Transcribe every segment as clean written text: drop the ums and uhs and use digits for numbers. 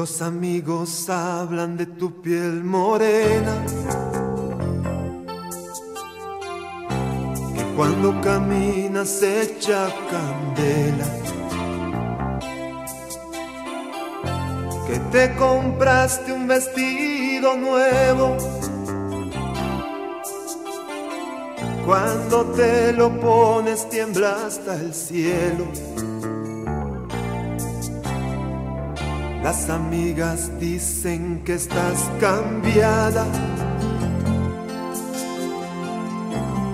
Los amigos hablan de tu piel morena, que cuando caminas echa candela, que te compraste un vestido nuevo cuando te lo pones tiembla hasta el cielo. Las amigas dicen que estás cambiada,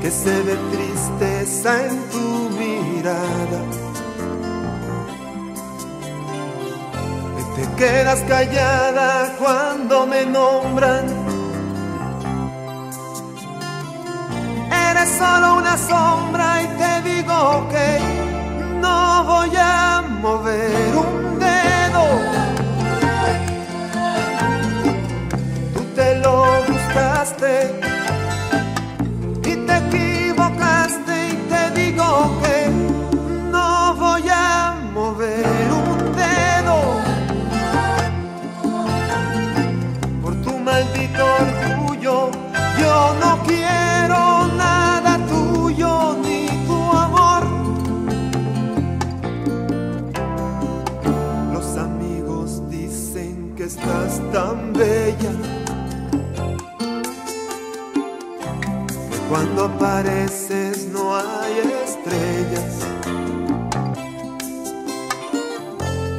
que se ve tristeza en tu mirada, que te quedas callada cuando me nombran. Eres solo una sombra y te digo que no voy a mover un dedo. Y te equivocaste y te digo que no voy a mover un dedo. Por tu maldito orgullo yo no quiero nada tuyo ni tu amor. Los amigos dicen que estás tan bella, cuando apareces no hay estrellas,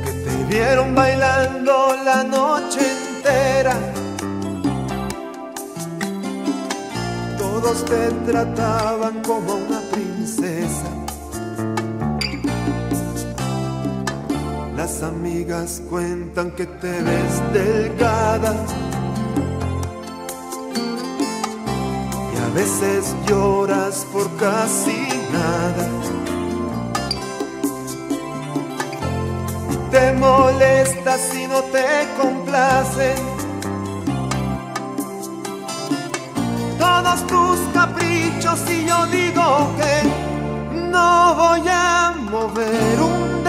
que te vieron bailando la noche entera, todos te trataban como una princesa. Las amigas cuentan que te ves delgada, a veces lloras por casi nada, y te molestas si no te complacen todos tus caprichos, y yo digo que no voy a mover un